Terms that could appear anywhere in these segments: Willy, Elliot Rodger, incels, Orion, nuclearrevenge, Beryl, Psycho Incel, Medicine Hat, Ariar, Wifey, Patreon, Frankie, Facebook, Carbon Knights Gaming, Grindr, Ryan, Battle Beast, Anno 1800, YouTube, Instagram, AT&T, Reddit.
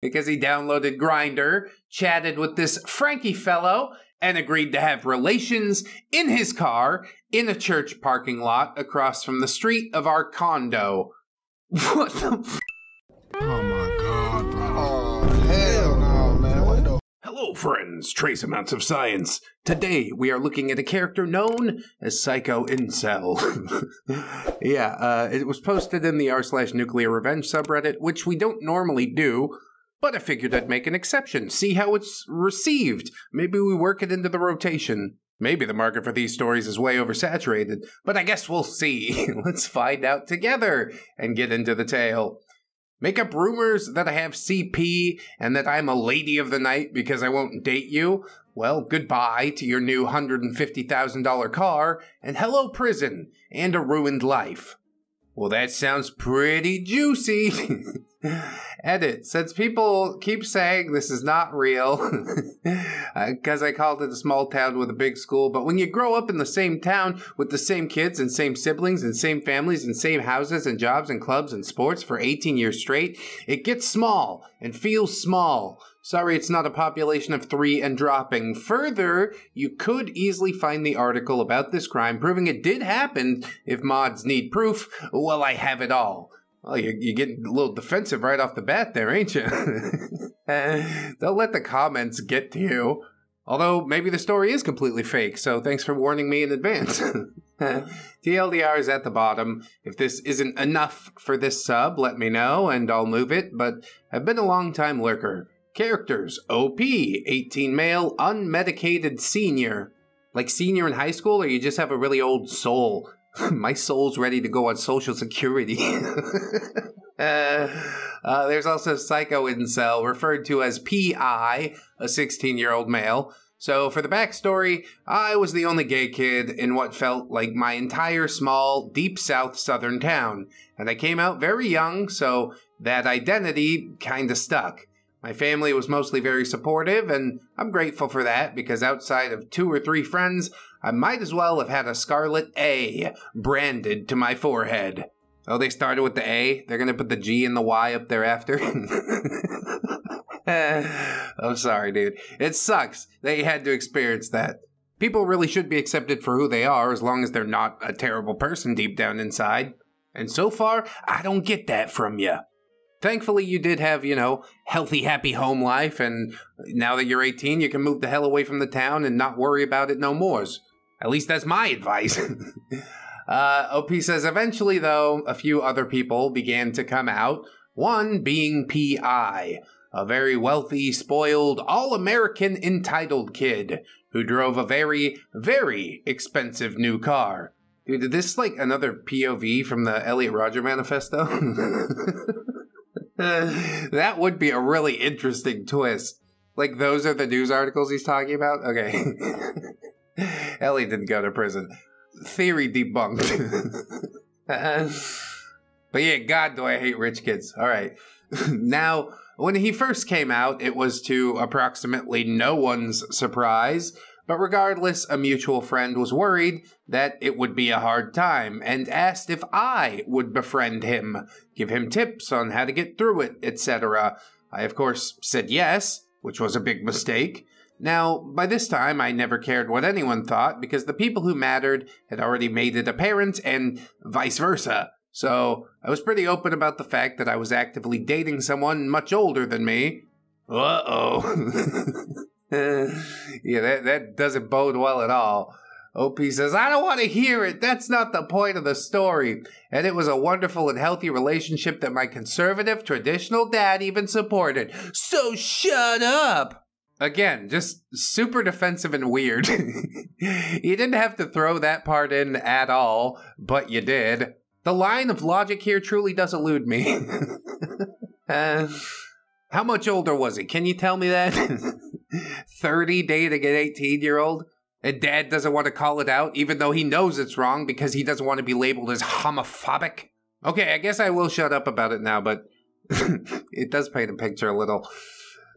because he downloaded Grindr, chatted with this Frankie fellow, and agreed to have relations in his car in a church parking lot across from the street of our condo. What the f— Oh my god, bro. Oh, hell no, man. What the— Hello, friends. Trace amounts of science. Today, we are looking at a character known as Psycho Incel. Yeah, it was posted in the r/nuclear revenge subreddit, which we don't normally do, but I figured I'd make an exception, see how it's received. Maybe we work it into the rotation. Maybe the market for these stories is way oversaturated, but I guess we'll see. Let's find out together and get into the tale. Make up rumors that I have CP and that I'm a lady of the night because I won't date you. Well, goodbye to your new $150,000 car, and hello prison, and a ruined life. Well, that sounds pretty juicy. Edit. Since people keep saying this is not real, because I called it a small town with a big school, but when you grow up in the same town with the same kids and same siblings and same families and same houses and jobs and clubs and sports for 18 years straight, it gets small and feels small. Sorry, it's not a population of 3 and dropping. Further, you could easily find the article about this crime proving it did happen. If mods need proof, well, I have it all. Well, you're getting a little defensive right off the bat there, ain't you? Don't let the comments get to you. Although, maybe the story is completely fake, so thanks for warning me in advance. TLDR is at the bottom. If this isn't enough for this sub, let me know and I'll move it, but I've been a long-time lurker. Characters, OP, 18 male, unmedicated senior. Like senior in high school, or you just have a really old soul? My soul's ready to go on Social Security. There's also Psycho Incel, referred to as PI, a 16-year-old male. So for the backstory, I was the only gay kid in what felt like my entire small, deep south southern town. And I came out very young, so that identity kinda stuck. My family was mostly very supportive, and I'm grateful for that, because outside of 2 or 3 friends, I might as well have had a scarlet A branded to my forehead. Oh, they started with the A? They're gonna put the G and the Y up there after? I'm sorry, dude. It sucks that you had to experience that. People really should be accepted for who they are, as long as they're not a terrible person deep down inside. And so far, I don't get that from you. Thankfully, you did have, you know, healthy, happy home life, and now that you're 18, you can move the hell away from the town and not worry about it no more. At least that's my advice. OP says, eventually, though, a few other people began to come out, one being P.I., a very wealthy, spoiled, all-American entitled kid who drove a very, very expensive new car. Dude, is this, like, another POV from the Elliot Rodger manifesto? That would be a really interesting twist. Like, those are the news articles he's talking about? Okay. Ellie didn't go to prison. Theory debunked. But yeah, God, do I hate rich kids. All right. Now, when he first came out, it was to approximately no one's surprise. But regardless, a mutual friend was worried that it would be a hard time and asked if I would befriend him, give him tips on how to get through it, etc. I, of course, said yes, which was a big mistake. Now, by this time, I never cared what anyone thought because the people who mattered had already made it apparent and vice versa. So I was pretty open about the fact that I was actively dating someone much older than me. Uh-oh. Yeah, that doesn't bode well at all. OP says, I don't want to hear it. That's not the point of the story. And it was a wonderful and healthy relationship that my conservative, traditional dad even supported. So shut up. Again, just super defensive and weird. You didn't have to throw that part in at all, but you did. The line of logic here truly does elude me. How much older was he? Can you tell me that? 30 dating an 18-year-old, and dad doesn't want to call it out even though he knows it's wrong because he doesn't want to be labeled as homophobic. Okay, I guess I will shut up about it now, but it does paint a picture a little.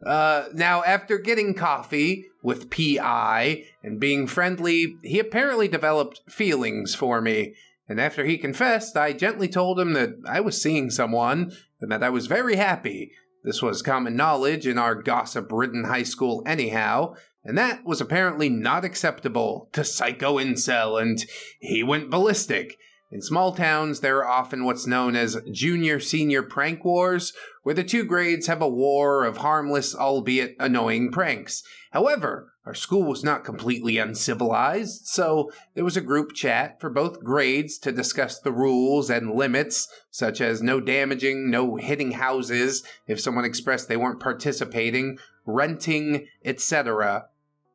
Now, after getting coffee with P.I. and being friendly, he apparently developed feelings for me. And after he confessed, I gently told him that I was seeing someone and that I was very happy. This was common knowledge in our gossip-ridden high school anyhow, and that was apparently not acceptable to Psycho Incel, and he went ballistic. In small towns, there are often what's known as junior-senior prank wars, where the two grades have a war of harmless, albeit annoying pranks. However, our school was not completely uncivilized, so there was a group chat for both grades to discuss the rules and limits, such as no damaging, no hitting houses if someone expressed they weren't participating, renting, etc.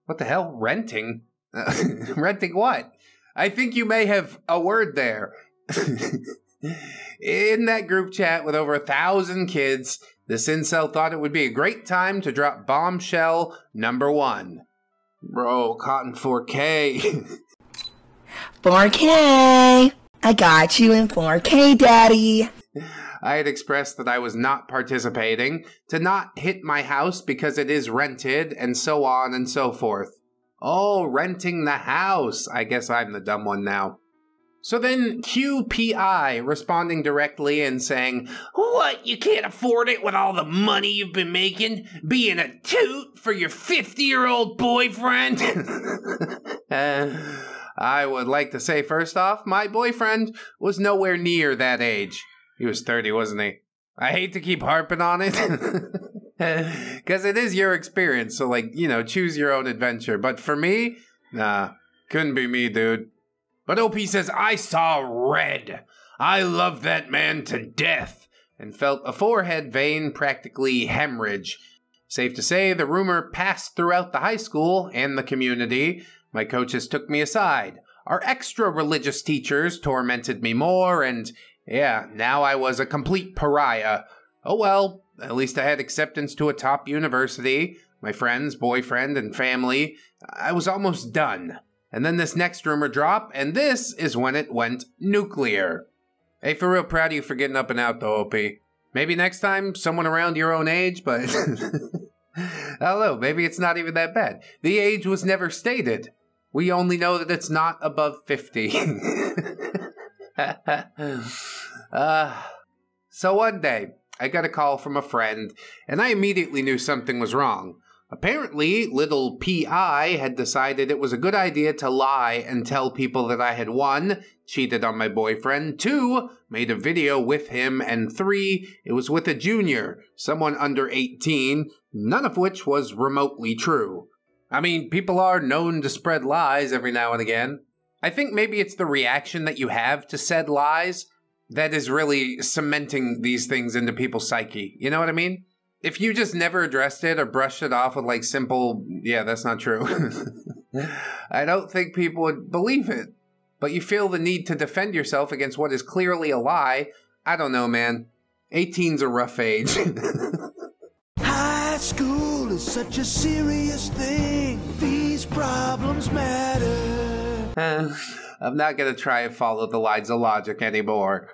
What the hell? Renting? Renting what? I think you may have a word there. In that group chat with over 1,000 kids, this incel thought it would be a great time to drop bombshell number 1. Bro, Cotton 4K. 4K! I got you in 4K, Daddy! I had expressed that I was not participating, to not hit my house because it is rented, and so on and so forth. Oh, renting the house. I guess I'm the dumb one now. So then QPI responding directly and saying, "What, you can't afford it with all the money you've been making? Being a toot for your 50-year-old boyfriend?" I would like to say, first off, my boyfriend was nowhere near that age. He was 30, wasn't he? I hate to keep harping on it. Because it is your experience, so, like, you know, choose your own adventure. But for me, nah, couldn't be me, dude. But OP says, "I saw red. I love that man to death," and felt a forehead vein practically hemorrhage. Safe to say, the rumor passed throughout the high school and the community. My coaches took me aside. Our extra religious teachers tormented me more, and, yeah, now I was a complete pariah. Oh well. At least I had acceptance to a top university, my friends, boyfriend, and family. I was almost done. And then this next rumor drop, and this is when it went nuclear. Hey, for real, proud of you for getting up and out, though, OP. Maybe next time, someone around your own age, but... Hello, maybe it's not even that bad. The age was never stated. We only know that it's not above 50. So one day... I got a call from a friend, and I immediately knew something was wrong. Apparently, little P.I. had decided it was a good idea to lie and tell people that I had 1, cheated on my boyfriend, 2, made a video with him, and 3, it was with a junior, someone under 18, none of which was remotely true. I mean, people are known to spread lies every now and again. I think maybe it's the reaction that you have to said lies that is really cementing these things into people's psyche. You know what I mean? If you just never addressed it or brushed it off with, like, simple, "Yeah, that's not true," I don't think people would believe it. But you feel the need to defend yourself against what is clearly a lie. I don't know, man. 18's a rough age. High school is such a serious thing. These problems matter. I'm not going to try and follow the lines of logic anymore.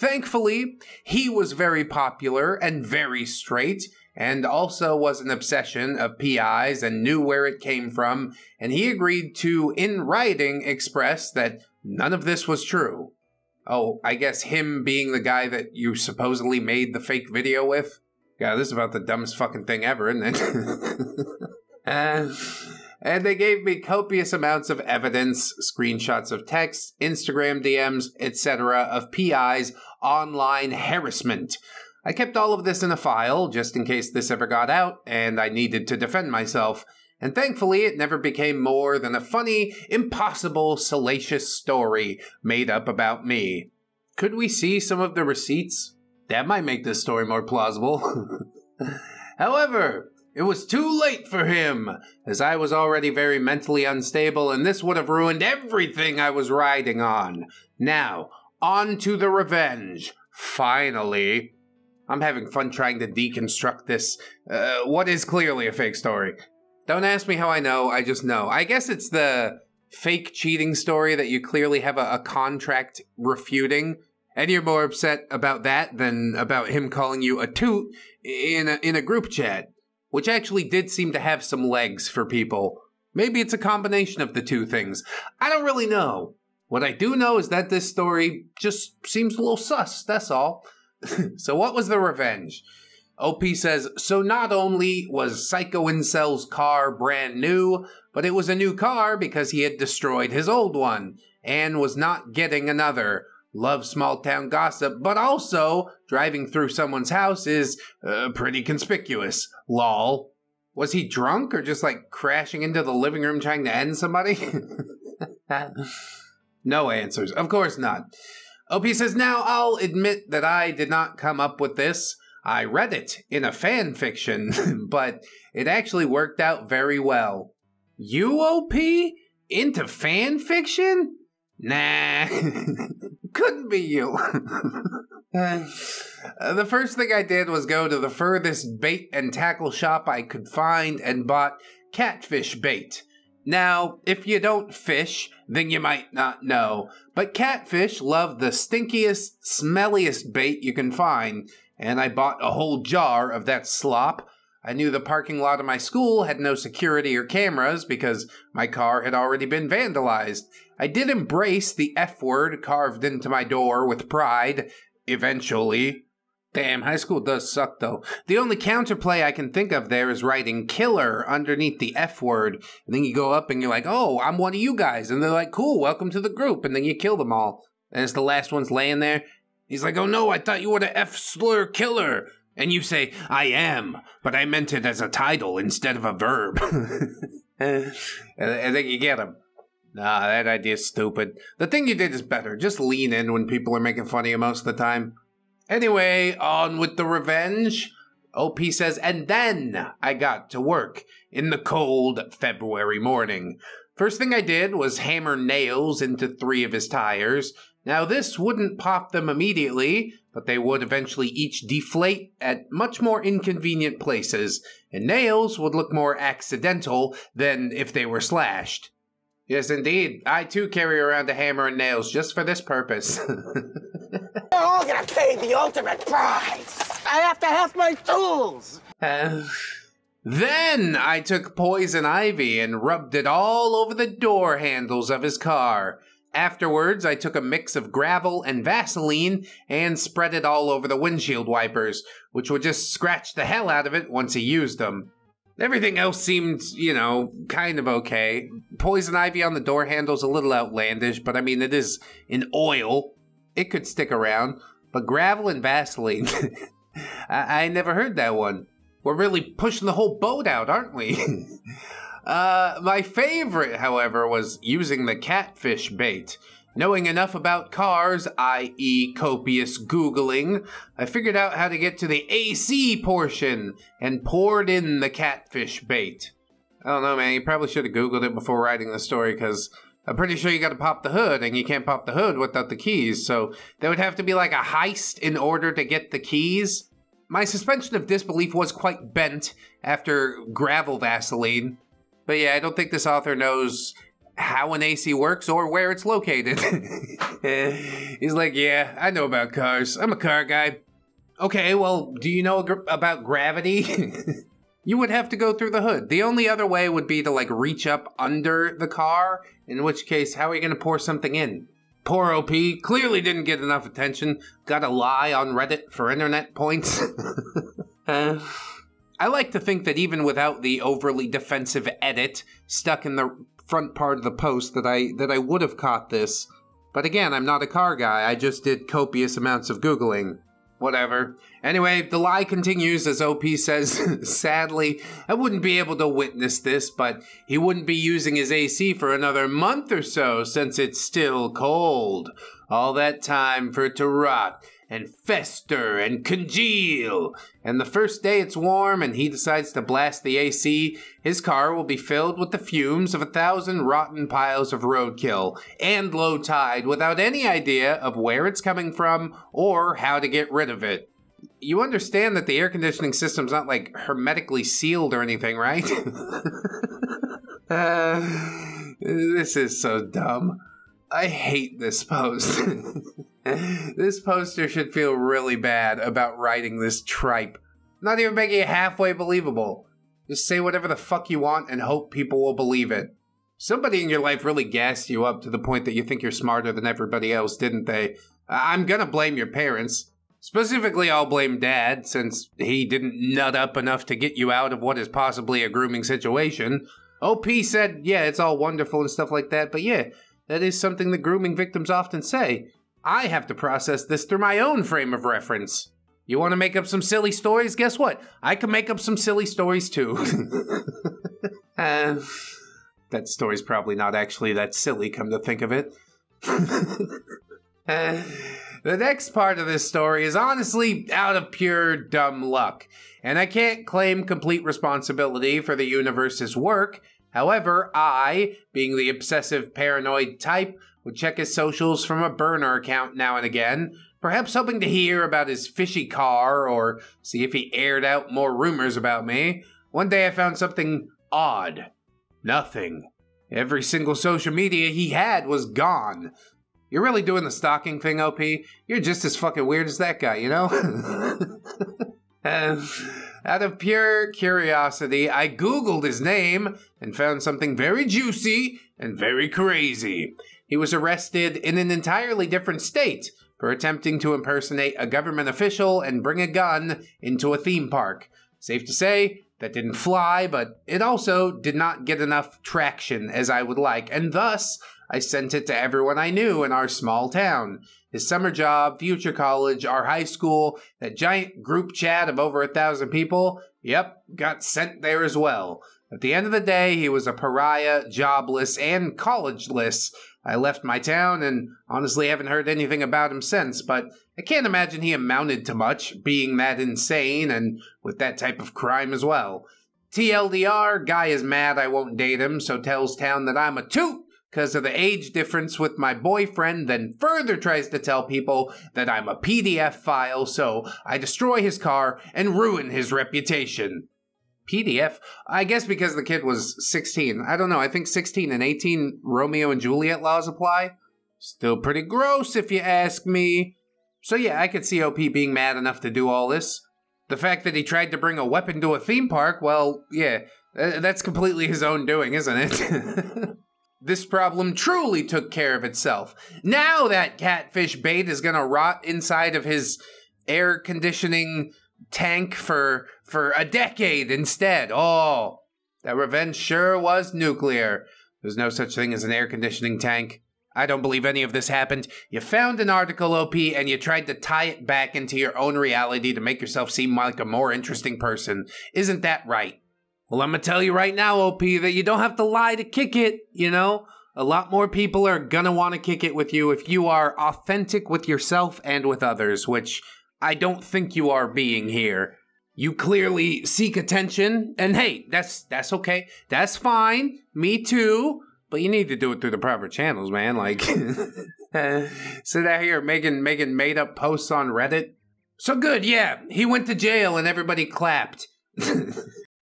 Thankfully, he was very popular and very straight, and also was an obsession of PIs and knew where it came from, and he agreed to, in writing, express that none of this was true. Oh, I guess him being the guy that you supposedly made the fake video with? God, this is about the dumbest fucking thing ever, isn't it? And they gave me copious amounts of evidence, screenshots of texts, Instagram DMs, etc. of PI's online harassment. I kept all of this in a file, just in case this ever got out, and I needed to defend myself. And thankfully, it never became more than a funny, impossible, salacious story made up about me. Could we see some of the receipts? That might make this story more plausible. However... it was too late for him, as I was already very mentally unstable, and this would have ruined everything I was riding on. Now, on to the revenge. Finally. I'm having fun trying to deconstruct this, what is clearly a fake story. Don't ask me how I know, I just know. I guess it's the fake cheating story that you clearly have a contract refuting. And you're more upset about that than about him calling you a toot in a group chat. Which actually did seem to have some legs for people. Maybe it's a combination of the two things. I don't really know. What I do know is that this story just seems a little sus, that's all. So what was the revenge? OP says, so not only was Psycho Incel's car brand new, but it was a new car because he had destroyed his old one and was not getting another. Love small town gossip, but also driving through someone's house is pretty conspicuous. Lol. Was he drunk or just like crashing into the living room trying to end somebody? No answers. Of course not. OP says, now I'll admit that I did not come up with this. I read it in a fan fiction, but it actually worked out very well. You, OP? Into fan fiction? Nah. Couldn't be you. The first thing I did was go to the furthest bait and tackle shop I could find and bought catfish bait. Now, if you don't fish, then you might not know, but catfish love the stinkiest, smelliest bait you can find, and I bought a whole jar of that slop. I knew the parking lot of my school had no security or cameras because my car had already been vandalized. I did embrace the F word carved into my door with pride, eventually. Damn, high school does suck, though. The only counterplay I can think of there is writing killer underneath the F word. And then you go up and you're like, oh, I'm one of you guys. And they're like, cool, welcome to the group. And then you kill them all. And it's the last one's laying there. He's like, oh no, I thought you were the F slur killer. And you say, I am, but I meant it as a title instead of a verb. And then you get him. Nah, that idea's stupid. The thing you did is better. Just lean in when people are making fun of you most of the time. Anyway, on with the revenge. OP says, and then I got to work in the cold February morning. First thing I did was hammer nails into 3 of his tires. Now this wouldn't pop them immediately, but they would eventually each deflate at much more inconvenient places, and nails would look more accidental than if they were slashed. Yes, indeed. I, too, carry around a hammer and nails just for this purpose. We're all gonna pay the ultimate price! I have to have my tools! Then I took poison ivy and rubbed it all over the door handles of his car. Afterwards, I took a mix of gravel and Vaseline and spread it all over the windshield wipers, which would just scratch the hell out of it once he used them. Everything else seemed, you know, kind of okay. Poison ivy on the door handle's a little outlandish, but I mean, it is an oil. It could stick around. But gravel and Vaseline, I never heard that one. We're really pushing the whole boat out, aren't we? My favorite, however, was using the catfish bait. Knowing enough about cars, i.e. copious Googling, I figured out how to get to the AC portion and poured in the catfish bait. I don't know, man, you probably should have Googled it before writing the story, because I'm pretty sure you gotta pop the hood, and you can't pop the hood without the keys, so there would have to be like a heist in order to get the keys. My suspension of disbelief was quite bent after gravel Vaseline. But yeah, I don't think this author knows how an AC works or where it's located. He's like, yeah, I know about cars. I'm a car guy. Okay, well, do you know about gravity? You would have to go through the hood. The only other way would be to, like, reach up under the car, in which case, how are you going to pour something in? Poor OP clearly didn't get enough attention. Gotta lie on Reddit for internet points. I like to think that even without the overly defensive edit stuck in the front part of the post that I would have caught this. But again, I'm not a car guy. I just did copious amounts of Googling. Whatever. Anyway, the lie continues as OP says, sadly, I wouldn't be able to witness this, but he wouldn't be using his AC for another month or so since it's still cold. All that time for it to rot and fester and congeal. And the first day it's warm and he decides to blast the AC, his car will be filled with the fumes of 1,000 rotten piles of roadkill and low tide without any idea of where it's coming from or how to get rid of it. You understand that the air conditioning system's not like hermetically sealed or anything, right? This is so dumb. I hate this post. This poster should feel really bad about writing this tripe. Not even making it halfway believable. Just say whatever the fuck you want and hope people will believe it. Somebody in your life really gassed you up to the point that you think you're smarter than everybody else, didn't they? I'm gonna blame your parents. Specifically, I'll blame Dad, since he didn't nut up enough to get you out of what is possibly a grooming situation. OP said, yeah, it's all wonderful and stuff like that, but yeah, that is something that grooming victims often say. I have to process this through my own frame of reference. You want to make up some silly stories? Guess what? I can make up some silly stories too. That story's probably not actually that silly, come to think of it. The next part of this story is honestly out of pure dumb luck, and I can't claim complete responsibility for the universe's work. However, I, being the obsessive paranoid type, would check his socials from a burner account now and again, perhaps hoping to hear about his fishy car or see if he aired out more rumors about me. One day I found something odd. Nothing. Every single social media he had was gone. You're really doing the stalking thing, OP? You're just as fucking weird as that guy, you know? Out of pure curiosity, I Googled his name and found something very juicy and very crazy. He was arrested in an entirely different state for attempting to impersonate a government official and bring a gun into a theme park. Safe to say, that didn't fly, but it also did not get enough traction as I would like, and thus I sent it to everyone I knew in our small town. His summer job, future college, our high school, that giant group chat of over 1,000 people, yep, got sent there as well. At the end of the day, he was a pariah, jobless, and collegeless. I left my town and honestly haven't heard anything about him since, but I can't imagine he amounted to much, being that insane and with that type of crime as well. TLDR, guy is mad I won't date him, so tells town that I'm a toot because of the age difference with my boyfriend, then further tries to tell people that I'm a PDF file, so I destroy his car and ruin his reputation. PDF? I guess because the kid was 16. I don't know, I think 16 and 18 Romeo and Juliet laws apply. Still pretty gross if you ask me. So yeah, I could see OP being mad enough to do all this. The fact that he tried to bring a weapon to a theme park, well, yeah, that's completely his own doing, isn't it? This problem truly took care of itself. Now that catfish bait is gonna rot inside of his air conditioning tank for a decade instead. Oh, that revenge sure was nuclear. There's no such thing as an air conditioning tank. I don't believe any of this happened. You found an article, OP, and you tried to tie it back into your own reality to make yourself seem like a more interesting person. Isn't that right? Well, I'm gonna tell you right now, OP, that you don't have to lie to kick it, you know? A lot more people are gonna want to kick it with you if you are authentic with yourself and with others, which I don't think you are being here. You clearly seek attention, and hey, that's okay. That's fine. Me too. But you need to do it through the proper channels, man. Like, sit out here making made-up posts on Reddit. So good, yeah. He went to jail and everybody clapped.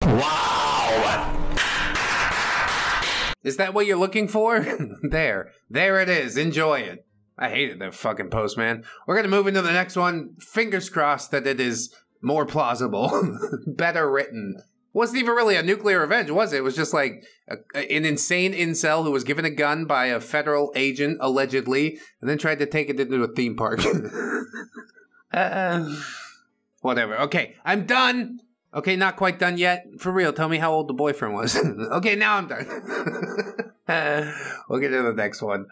Wow! Is that what you're looking for? There it is. Enjoy it. I hated that fucking post, man. We're gonna move into the next one. Fingers crossed that it is more plausible. Better written. Wasn't even really a nuclear revenge, was it? It was just like an insane incel who was given a gun by a federal agent, allegedly, and then tried to take it into a theme park. Whatever. Okay, I'm done. Okay, not quite done yet. For real, tell me how old the boyfriend was. Okay, now I'm done. We'll get to the next one.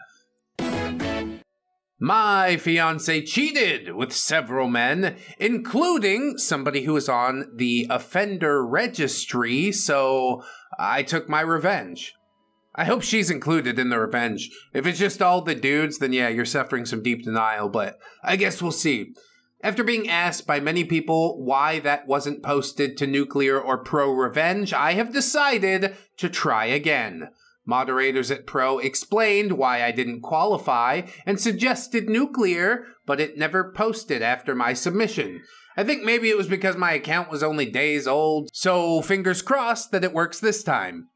My fiancé cheated with several men, including somebody who was on the offender registry, so I took my revenge. I hope she's included in the revenge. If it's just all the dudes, then yeah, you're suffering some deep denial, but I guess we'll see. After being asked by many people why that wasn't posted to Nuclear or Pro Revenge, I have decided to try again. Moderators at Pro explained why I didn't qualify and suggested Nuclear, but it never posted after my submission. I think maybe it was because my account was only days old, so fingers crossed that it works this time.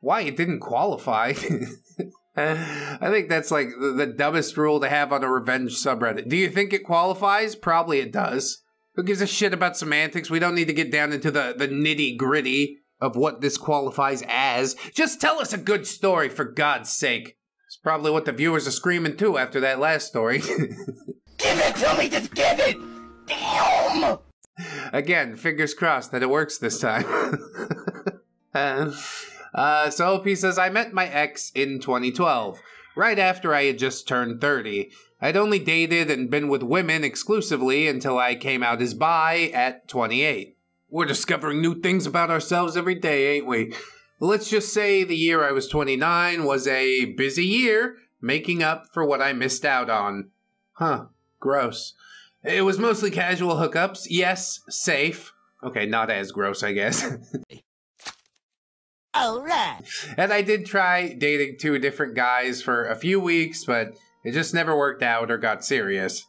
Why it didn't qualify? I think that's like the dumbest rule to have on a revenge subreddit. Do you think it qualifies? Probably it does. Who gives a shit about semantics? We don't need to get down into the nitty-gritty of what this qualifies as. Just tell us a good story, for God's sake. It's probably what the viewers are screaming too after that last story. Give it to me, just give it! Damn! Again, fingers crossed that it works this time. So OP says, I met my ex in 2012, right after I had just turned 30. I'd only dated and been with women exclusively until I came out as bi at 28. We're discovering new things about ourselves every day, ain't we? Let's just say the year I was 29 was a busy year, making up for what I missed out on. Huh, gross. It was mostly casual hookups. Yes, safe. Okay, not as gross, I guess. All right. And I did try dating two different guys for a few weeks, but it just never worked out or got serious.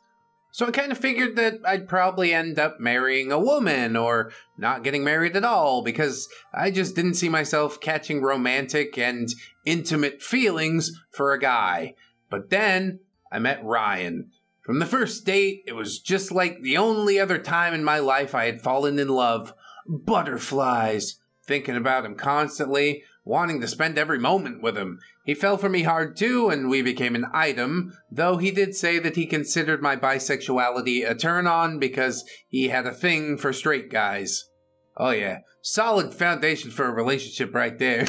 So I kind of figured that I'd probably end up marrying a woman or not getting married at all because I just didn't see myself catching romantic and intimate feelings for a guy. But then I met Ryan. From the first date, it was just like the only other time in my life I had fallen in love. Butterflies. Thinking about him constantly, wanting to spend every moment with him. He fell for me hard too, and we became an item, though he did say that he considered my bisexuality a turn-on because he had a thing for straight guys. Oh yeah, solid foundation for a relationship right there.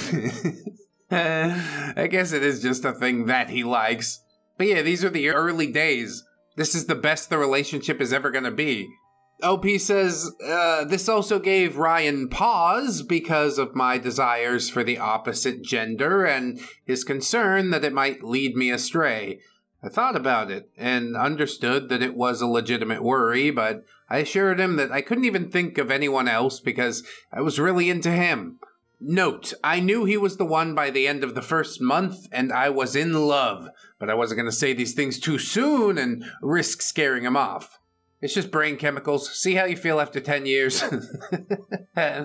I guess it is just a thing that he likes. But yeah, these are the early days. This is the best the relationship is ever gonna be. OP says, this also gave Ryan pause because of my desires for the opposite gender and his concern that it might lead me astray. I thought about it and understood that it was a legitimate worry, but I assured him that I couldn't even think of anyone else because I was really into him. Note, I knew he was the one by the end of the first month, and I was in love, but I wasn't going to say these things too soon and risk scaring him off. It's just brain chemicals. See how you feel after 10 years. On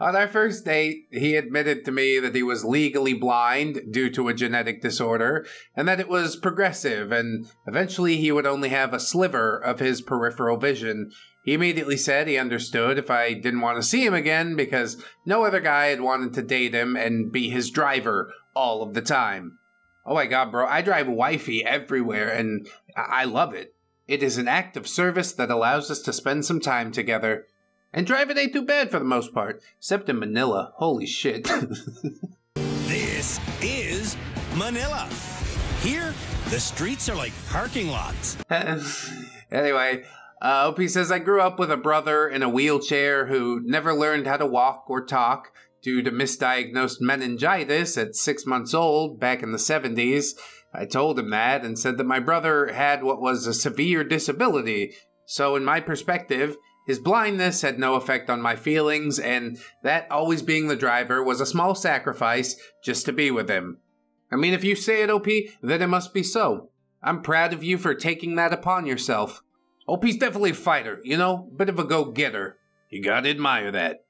our first date, he admitted to me that he was legally blind due to a genetic disorder, and that it was progressive, and eventually he would only have a sliver of his peripheral vision. He immediately said he understood if I didn't want to see him again because no other guy had wanted to date him and be his driver all of the time. Oh my god, bro, I drive wifey everywhere, and I love it. It is an act of service that allows us to spend some time together. And driving ain't too bad for the most part, except in Manila. Holy shit. This is Manila. Here, the streets are like parking lots. Anyway, OP says, I grew up with a brother in a wheelchair who never learned how to walk or talk due to misdiagnosed meningitis at 6 months old back in the 70s. I told him that and said that my brother had what was a severe disability, so in my perspective, his blindness had no effect on my feelings, and that always being the driver was a small sacrifice just to be with him. I mean, if you say it, OP, then it must be so. I'm proud of you for taking that upon yourself. OP's definitely a fighter, you know, bit of a go-getter. You gotta admire that.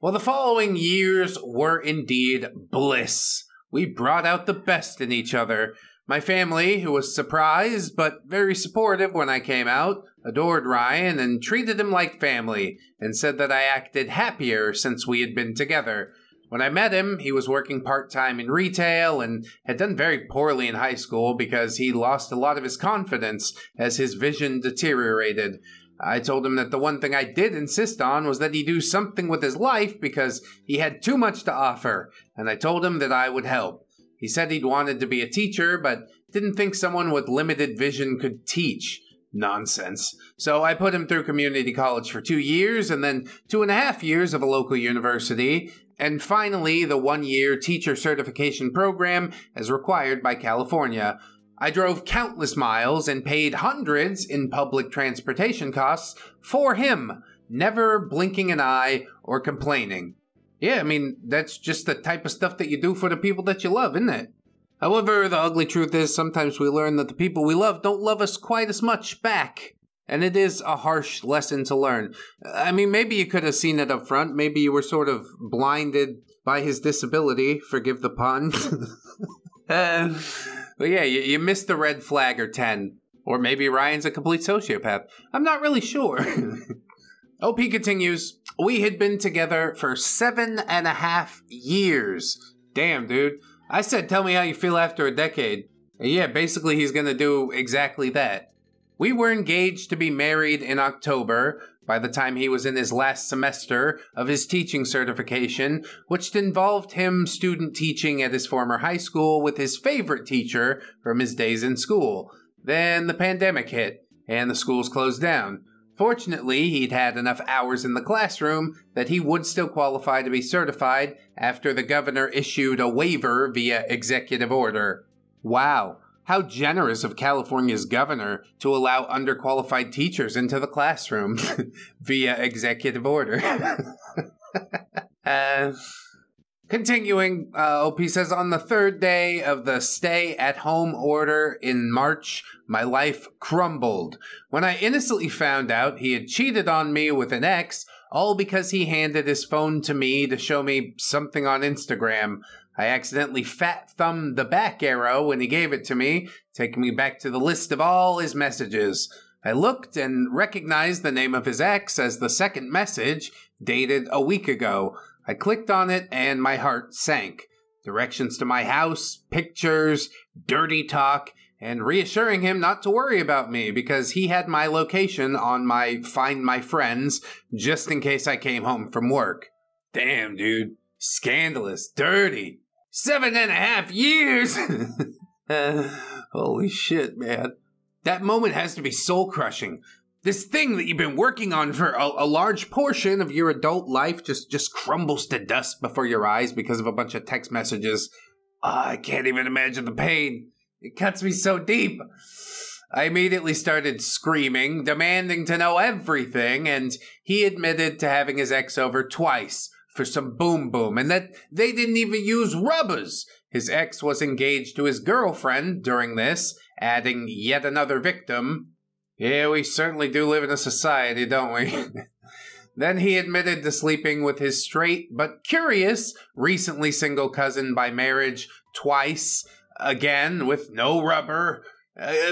Well, the following years were indeed bliss. We brought out the best in each other. My family, who was surprised but very supportive when I came out, adored Ryan and treated him like family, and said that I acted happier since we had been together. When I met him, he was working part-time in retail and had done very poorly in high school because he lost a lot of his confidence as his vision deteriorated. I told him that the one thing I did insist on was that he do something with his life because he had too much to offer, and I told him that I would help. He said he'd wanted to be a teacher, but didn't think someone with limited vision could teach. Nonsense. So I put him through community college for 2 years, and then 2.5 years of a local university, and finally the 1-year teacher certification program as required by California. I drove countless miles and paid hundreds in public transportation costs for him, never blinking an eye or complaining. Yeah, I mean, that's just the type of stuff that you do for the people that you love, isn't it? However, the ugly truth is sometimes we learn that the people we love don't love us quite as much back. And it is a harsh lesson to learn. I mean, maybe you could have seen it up front. Maybe you were sort of blinded by his disability. Forgive the pun. But yeah, you missed the red flag or 10. Or maybe Ryan's a complete sociopath. I'm not really sure. OP continues, we had been together for 7.5 years. Damn, dude. I said, tell me how you feel after a decade. And yeah, basically he's gonna do exactly that. We were engaged to be married in October by the time he was in his last semester of his teaching certification, which involved him student teaching at his former high school with his favorite teacher from his days in school. Then the pandemic hit, and the schools closed down. Fortunately, he'd had enough hours in the classroom that he would still qualify to be certified after the governor issued a waiver via executive order. Wow. How generous of California's governor to allow underqualified teachers into the classroom via executive order. Continuing, OP says, on the third day of the stay-at-home order in March, my life crumbled. When I innocently found out he had cheated on me with an ex, all because he handed his phone to me to show me something on Instagram. I accidentally fat-thumbed the back arrow when he gave it to me, taking me back to the list of all his messages. I looked and recognized the name of his ex as the second message, dated a week ago. I clicked on it, and my heart sank. Directions to my house, pictures, dirty talk, and reassuring him not to worry about me because he had my location on my Find My Friends just in case I came home from work. Damn, dude. Scandalous. Dirty. 7.5 years! Holy shit, man. That moment has to be soul-crushing. This thing that you've been working on for a large portion of your adult life just crumbles to dust before your eyes because of a bunch of text messages. I can't even imagine the pain. It cuts me so deep. I immediately started screaming, demanding to know everything, and he admitted to having his ex over twice for some boom-boom, and that they didn't even use rubbers. His ex was engaged to his girlfriend during this, adding yet another victim. Yeah, we certainly do live in a society, don't we? Then he admitted to sleeping with his straight but curious, recently single cousin by marriage twice, again with no rubber.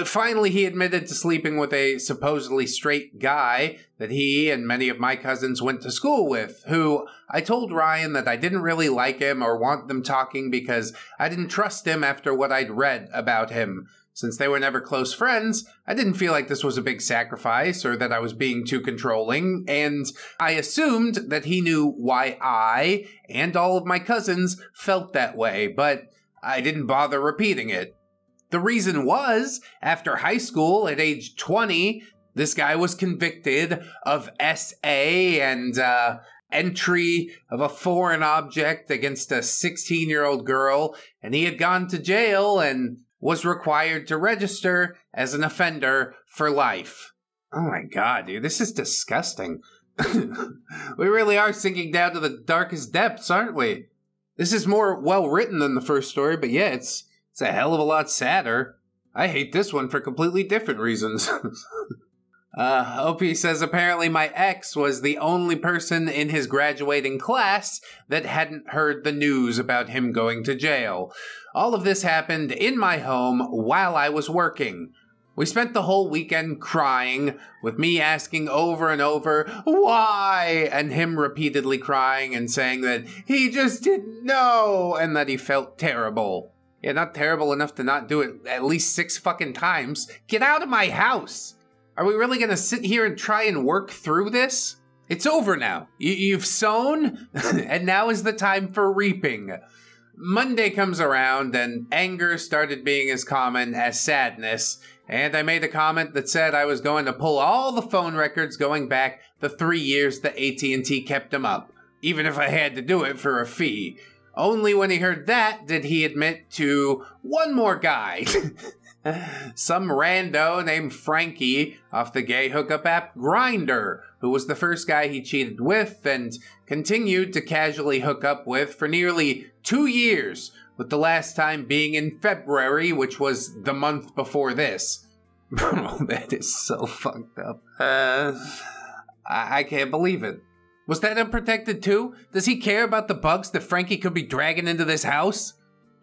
Finally, he admitted to sleeping with a supposedly straight guy that he and many of my cousins went to school with, who I told Ryan that I didn't really like him or want them talking because I didn't trust him after what I'd read about him. Since they were never close friends, I didn't feel like this was a big sacrifice or that I was being too controlling, and I assumed that he knew why I and all of my cousins felt that way, but I didn't bother repeating it. The reason was, after high school, at age 20, this guy was convicted of SA and entry of a foreign object against a 16-year-old girl, and he had gone to jail and was required to register as an offender for life. Oh my god, dude, this is disgusting. We really are sinking down to the darkest depths, aren't we? This is more well-written than the first story, but yeah, it's a hell of a lot sadder. I hate this one for completely different reasons. OP says, apparently my ex was the only person in his graduating class that hadn't heard the news about him going to jail. All of this happened in my home while I was working. We spent the whole weekend crying, with me asking over and over, why? And him repeatedly crying and saying that he just didn't know and that he felt terrible. Yeah, not terrible enough to not do it at least 6 fucking times. Get out of my house! Are we really gonna sit here and try and work through this? It's over now. You've sown, and now is the time for reaping. Monday comes around, and anger started being as common as sadness, and I made a comment that said I was going to pull all the phone records going back the 3 years that AT&T kept them up, even if I had to do it for a fee. Only when he heard that did he admit to one more guy. Some rando named Frankie off the gay hookup app Grindr, who was the first guy he cheated with and continued to casually hook up with for nearly 2 years, with the last time being in February, which was the month before this. Bro, that is so fucked up. I can't believe it. Was that unprotected too? Does he care about the bugs that Frankie could be dragging into this house?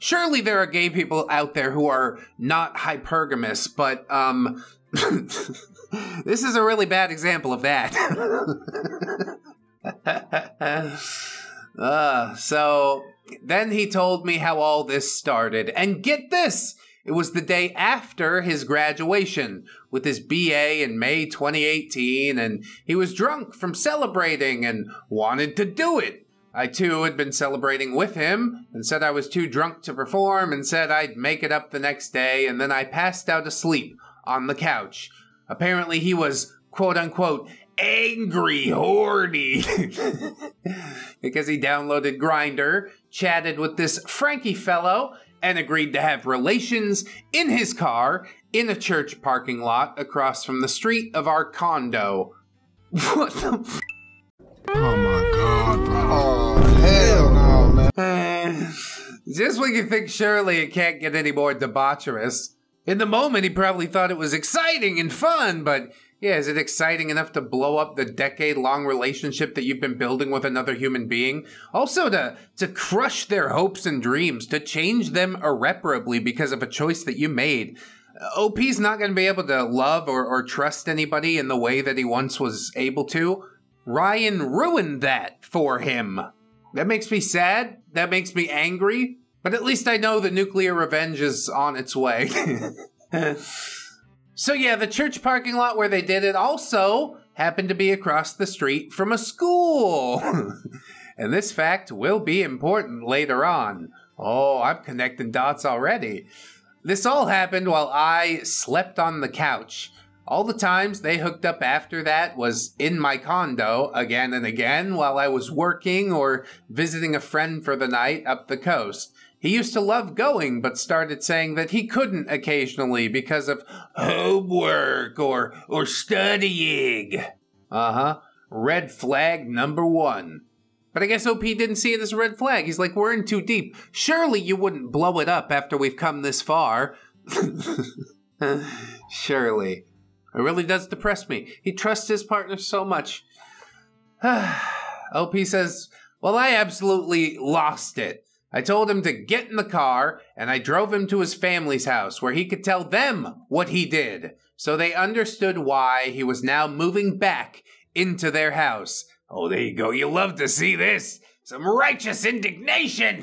Surely there are gay people out there who are not hypergamous, but, this is a really bad example of that. So, then he told me how all this started. And get this! It was the day after his graduation with his BA in May 2018, and he was drunk from celebrating and wanted to do it. I too had been celebrating with him and said I was too drunk to perform and said I'd make it up the next day, and then I passed out asleep on the couch. Apparently he was, quote unquote, angry horny because he downloaded Grindr, chatted with this Frankie fellow, and agreed to have relations in his car in a church parking lot across from the street of our condo. What the f— Oh my god, bro. Oh, hell no, man. Just when you think surely it can't get any more debaucherous. In the moment, he probably thought it was exciting and fun, but yeah, is it exciting enough to blow up the decade-long relationship that you've been building with another human being? Also, to crush their hopes and dreams, to change them irreparably because of a choice that you made. OP's not going to be able to love or trust anybody in the way that he once was able to. Ryan ruined that for him. That makes me sad. That makes me angry. But at least I know that nuclear revenge is on its way. So yeah, the church parking lot where they did it also happened to be across the street from a school. And this fact will be important later on. Oh, I'm connecting dots already. This all happened while I slept on the couch. All the times they hooked up after that was in my condo again and again while I was working or visiting a friend for the night up the coast. He used to love going, but started saying that he couldn't occasionally because of homework or studying. Uh-huh. Red flag number one. But I guess OP didn't see it as a red flag. He's like, we're in too deep. Surely you wouldn't blow it up after we've come this far. Surely. It really does depress me. He trusts his partner so much. OP says, well, I absolutely lost it. I told him to get in the car, and I drove him to his family's house where he could tell them what he did. So they understood why he was now moving back into their house. Oh, there you go. You love to see this. Some righteous indignation.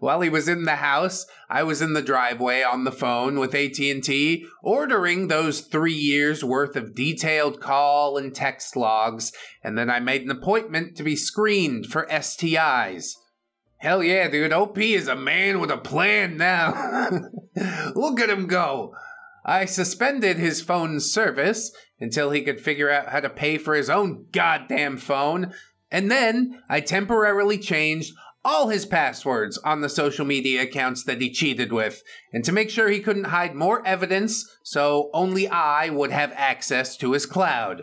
While he was in the house, I was in the driveway on the phone with AT&T, ordering those 3 years worth of detailed call and text logs. And then I made an appointment to be screened for STIs. Hell yeah, dude. OP is a man with a plan now. Look at him go. I suspended his phone service until he could figure out how to pay for his own goddamn phone. And then I temporarily changed all his passwords on the social media accounts that he cheated with, and to make sure he couldn't hide more evidence, so only I would have access to his cloud.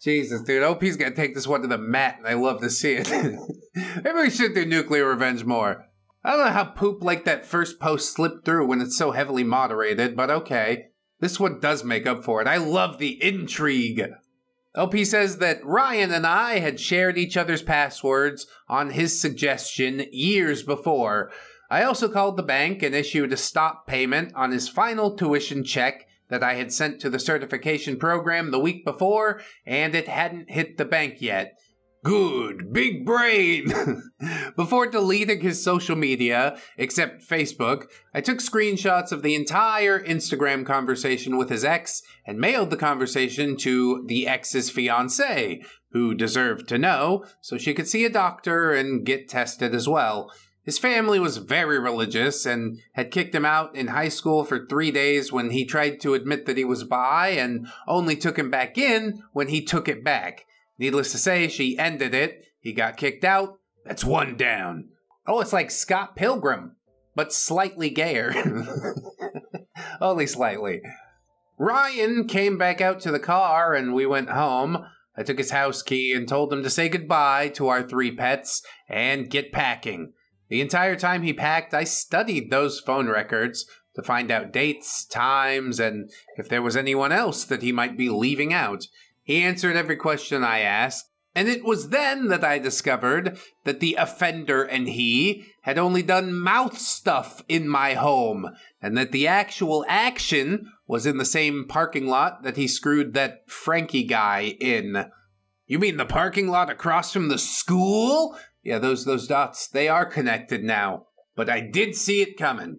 Jesus, dude, OP's gonna take this one to the mat, and I love to see it. Maybe we should do nuclear revenge more. I don't know how poop like that first post slipped through when it's so heavily moderated, but okay. This one does make up for it. I love the intrigue. OP says that Ryan and I had shared each other's passwords on his suggestion years before. I also called the bank and issued a stop payment on his final tuition check that I had sent to the certification program the week before, and it hadn't hit the bank yet. Good, big brain. Before deleting his social media, except Facebook, I took screenshots of the entire Instagram conversation with his ex and mailed the conversation to the ex's fiancée, who deserved to know, so she could see a doctor and get tested as well. His family was very religious and had kicked him out in high school for 3 days when he tried to admit that he was bi, and only took him back in when he took it back. Needless to say, she ended it. He got kicked out. That's one down. Oh, it's like Scott Pilgrim, but slightly gayer. Only slightly. Ryan came back out to the car and we went home. I took his house key and told him to say goodbye to our 3 pets and get packing. The entire time he packed, I studied those phone records to find out dates, times, and if there was anyone else that he might be leaving out. He answered every question I asked, and it was then that I discovered that the offender and he had only done mouth stuff in my home, and that the actual action was in the same parking lot that he screwed that Frankie guy in. You mean the parking lot across from the school? Yeah, those dots, they are connected now. But I did see it coming.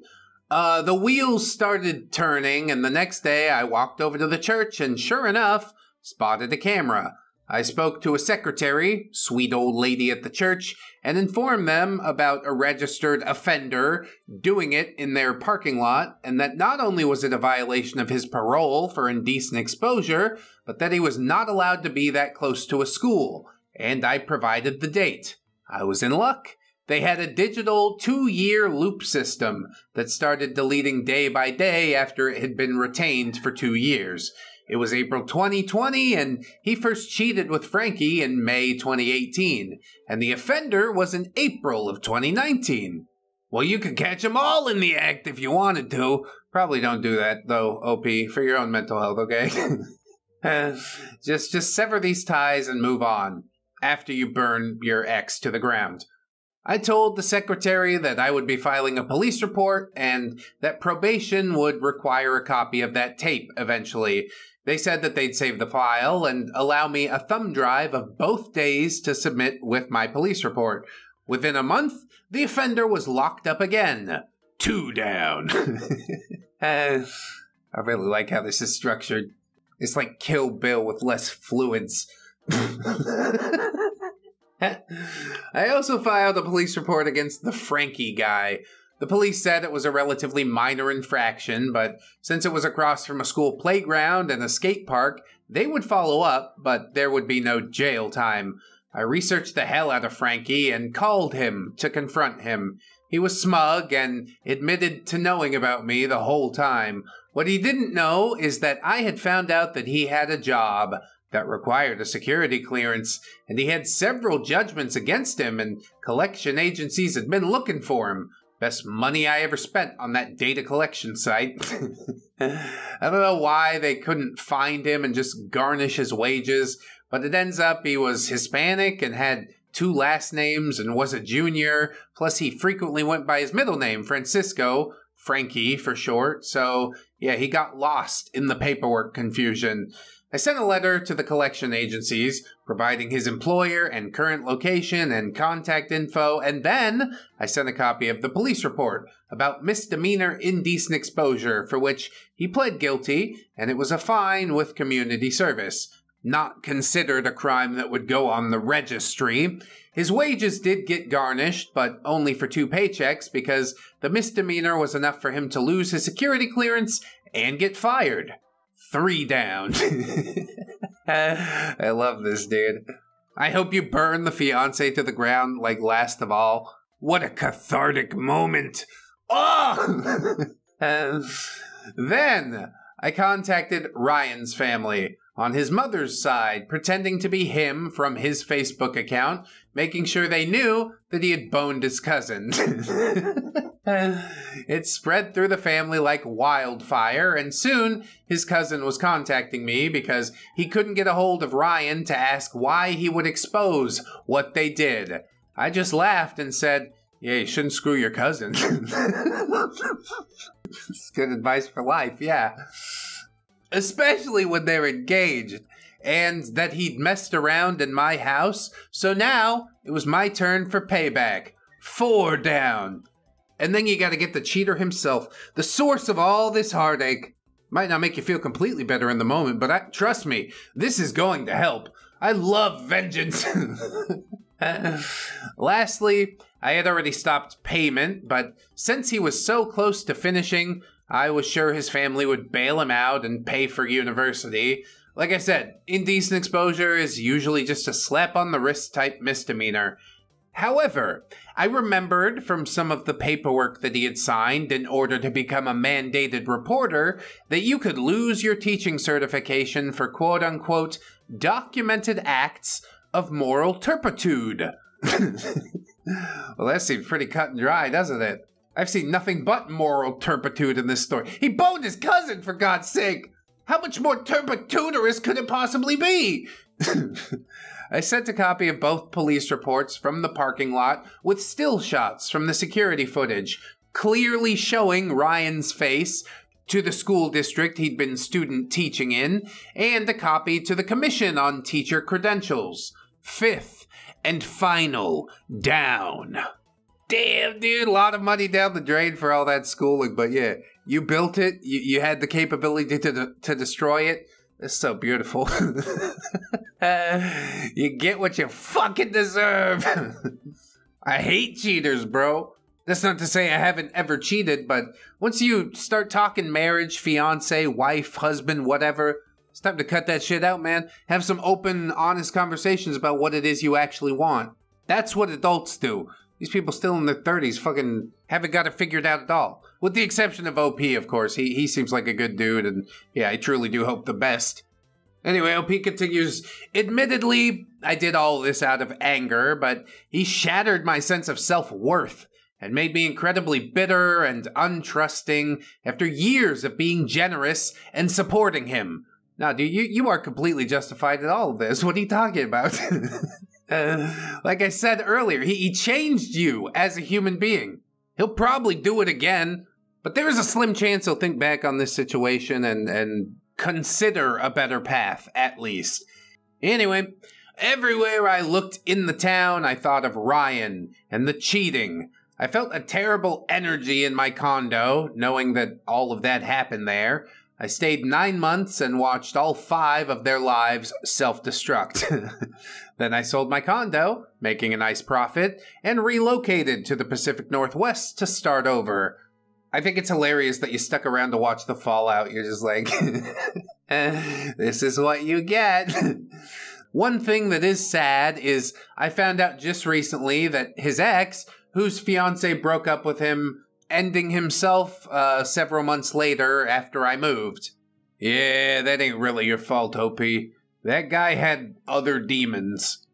The wheels started turning, and the next day I walked over to the church and, sure enough, spotted a camera. I spoke to a secretary, sweet old lady at the church, and informed them about a registered offender doing it in their parking lot, and that not only was it a violation of his parole for indecent exposure, but that he was not allowed to be that close to a school. And I provided the date. I was in luck. They had a digital 2-year loop system that started deleting day by day after it had been retained for 2 years. It was April 2020, and he first cheated with Frankie in May 2018, and the offender was in April of 2019. Well, you could catch them all in the act if you wanted to. Probably don't do that, though, OP, for your own mental health, okay? Just sever these ties and move on, after you burn your ex to the ground. I told the secretary that I would be filing a police report and that probation would require a copy of that tape eventually. They said that they'd save the file and allow me a thumb drive of both days to submit with my police report. Within a month, the offender was locked up again. 2 down. I really like how this is structured. It's like Kill Bill with less fluids. I also filed a police report against the Frankie guy. The police said it was a relatively minor infraction, but since it was across from a school playground and a skate park, they would follow up, but there would be no jail time. I researched the hell out of Frankie and called him to confront him. He was smug and admitted to knowing about me the whole time. What he didn't know is that I had found out that he had a job that required a security clearance, and he had several judgments against him, and collection agencies had been looking for him. Best money I ever spent on that data collection site. I don't know why they couldn't find him and just garnish his wages, but it ends up he was Hispanic and had 2 last names and was a junior, plus he frequently went by his middle name, Francisco, Frankie for short, so yeah, he got lost in the paperwork confusion. I sent a letter to the collection agencies, providing his employer and current location and contact info, and then I sent a copy of the police report about misdemeanor indecent exposure, for which he pled guilty, and it was a fine with community service. Not considered a crime that would go on the registry. His wages did get garnished, but only for 2 paychecks, because the misdemeanor was enough for him to lose his security clearance and get fired. 3 down. I love this dude. I hope you burn the fiancé to the ground like Last of All. What a cathartic moment. Oh! Then I contacted Ryan's family on his mother's side, pretending to be him from his Facebook account, making sure they knew that he had boned his cousin. It spread through the family like wildfire, and soon his cousin was contacting me because he couldn't get a hold of Ryan to ask why he would expose what they did. I just laughed and said, yeah, you shouldn't screw your cousin. It's good advice for life, yeah. Especially when they're engaged, and that he'd messed around in my house, so now it was my turn for payback. 4 down. And then you gotta get the cheater himself, the source of all this heartache. Might not make you feel completely better in the moment, but trust me, this is going to help. I love vengeance. Lastly, I had already stopped payment, but since he was so close to finishing, I was sure his family would bail him out and pay for university. Like I said, indecent exposure is usually just a slap on the wrist type misdemeanor. However, I remembered from some of the paperwork that he had signed in order to become a mandated reporter that you could lose your teaching certification for quote-unquote documented acts of moral turpitude. Well, that seems pretty cut and dry, doesn't it? I've seen nothing but moral turpitude in this story. He boned his cousin, for God's sake! How much more turpitudinous could it possibly be? I sent a copy of both police reports from the parking lot with still shots from the security footage, clearly showing Ryan's face, to the school district he'd been student teaching in, and a copy to the Commission on Teacher Credentials. 5th and final down. damn, dude, a lot of money down the drain for all that schooling. But yeah, you built it. You had the capability to destroy it. It's so beautiful. You get what you fucking deserve. I hate cheaters, bro. That's not to say I haven't ever cheated, but once you start talking marriage, fiance, wife, husband, whatever, it's time to cut that shit out, man. Have some open, honest conversations about what it is you actually want. That's what adults do. These people still in their 30s fucking haven't got it figured out at all. With the exception of OP, of course. He seems like a good dude, and yeah, I truly do hope the best. Anyway, OP continues, admittedly, I did all this out of anger, but he shattered my sense of self-worth and made me incredibly bitter and untrusting after years of being generous and supporting him. Now, dude, you are completely justified in all of this. What are you talking about? Like I said earlier, he changed you as a human being. He'll probably do it again, but there is a slim chance he'll think back on this situation and consider a better path, at least. Anyway, everywhere I looked in the town, I thought of Ryan and the cheating. I felt a terrible energy in my condo, knowing that all of that happened there. I stayed 9 months and watched all 5 of their lives self-destruct. Then I sold my condo, making a nice profit, and relocated to the Pacific Northwest to start over. I think it's hilarious that you stuck around to watch the fallout. You're just like, this is what you get. One thing that is sad is I found out just recently that his ex, whose fiance broke up with him, ending himself several months later after I moved. Yeah, that ain't really your fault, OP. That guy had other demons.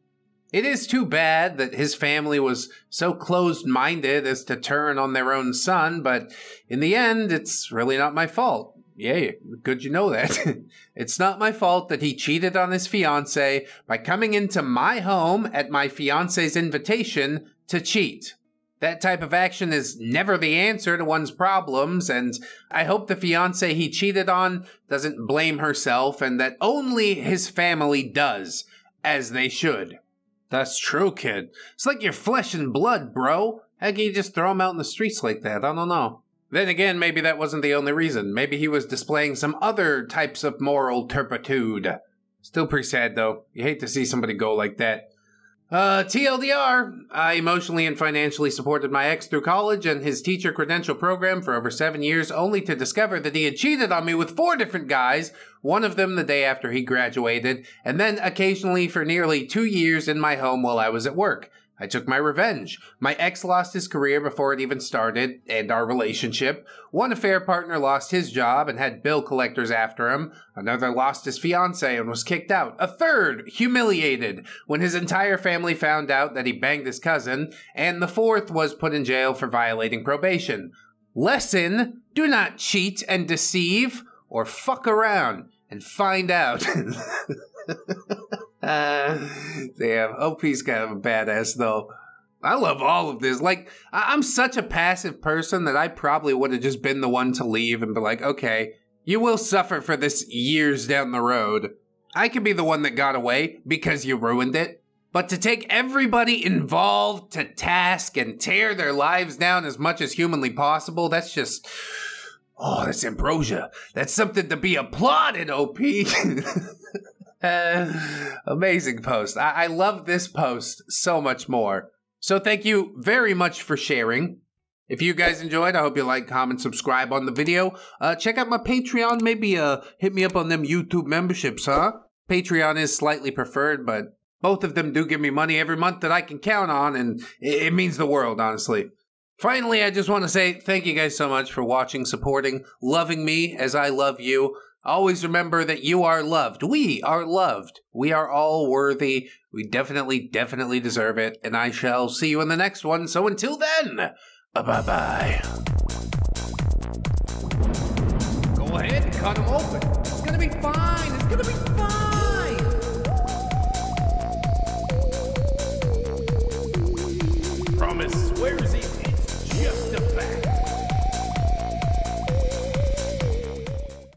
It is too bad that his family was so closed-minded as to turn on their own son, but in the end, it's really not my fault. Yeah, good you know that. It's not my fault that he cheated on his fiancée by coming into my home at my fiancée's invitation to cheat. That type of action is never the answer to one's problems, and I hope the fiancé he cheated on doesn't blame herself and that only his family does, as they should. That's true, kid. It's like your flesh and blood, bro. How can you just throw him out in the streets like that? I don't know. Then again, maybe that wasn't the only reason. Maybe he was displaying some other types of moral turpitude. Still pretty sad, though. You hate to see somebody go like that. TLDR, I emotionally and financially supported my ex through college and his teacher credential program for over 7 years, only to discover that he had cheated on me with 4 different guys, one of them the day after he graduated, and then occasionally for nearly 2 years in my home while I was at work. I took my revenge. My ex lost his career before it even started, and our relationship. One affair partner lost his job and had bill collectors after him. Another lost his fiancé and was kicked out. A third, humiliated, when his entire family found out that he banged his cousin. And the fourth was put in jail for violating probation. Lesson, do not cheat and deceive, or fuck around and find out. Damn, OP's kind of a badass, though. I love all of this. Like, I'm such a passive person that I probably would have just been the one to leave and be like, okay, you will suffer for this years down the road. I could be the one that got away because you ruined it. But to take everybody involved to task and tear their lives down as much as humanly possible, that's just... oh, that's ambrosia. That's something to be applauded, OP. Amazing post. I love this post so much more. So thank you very much for sharing. If you guys enjoyed, I hope you like, comment, subscribe on the video. Check out my Patreon. Maybe hit me up on them YouTube memberships, huh? Patreon is slightly preferred, but both of them do give me money every month that I can count on, and it means the world, honestly. Finally, I just want to say thank you guys so much for watching, supporting, loving me as I love you. Always remember that you are loved. We are loved. We are all worthy. We definitely, definitely deserve it. And I shall see you in the next one. So until then, bye-bye. Go ahead and cut them open. It's gonna be fine. It's gonna be fine. Promise, where is he?